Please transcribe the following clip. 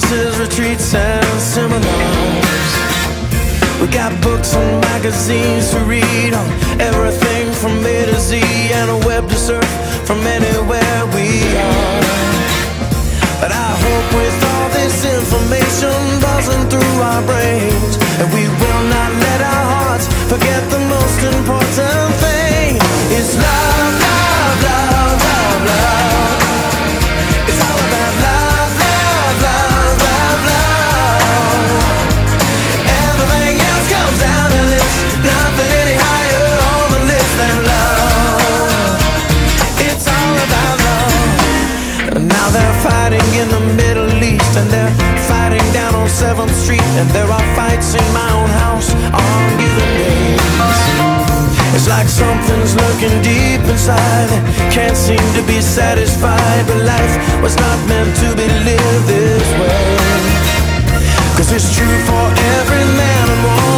conferences, retreats, and seminars. We got books and magazines to read on everything from A to Z, and a web to surf from anywhere we are. But I hope with all this information buzzing through our brains, and we will not let our hearts forget the most important thing. It's love, love, love, love, love. It's all about love, love, love, love, love. Everything else comes down to this. Nothing any higher on the list than love. It's all about love. And now they're fighting in the Middle East, and they're fighting down on 7th Street, and there are fights in my own house on given days. It's like something's lurking deep inside, can't seem to be satisfied. But life was not meant to be lived this way, 'cause it's true for every man and woman.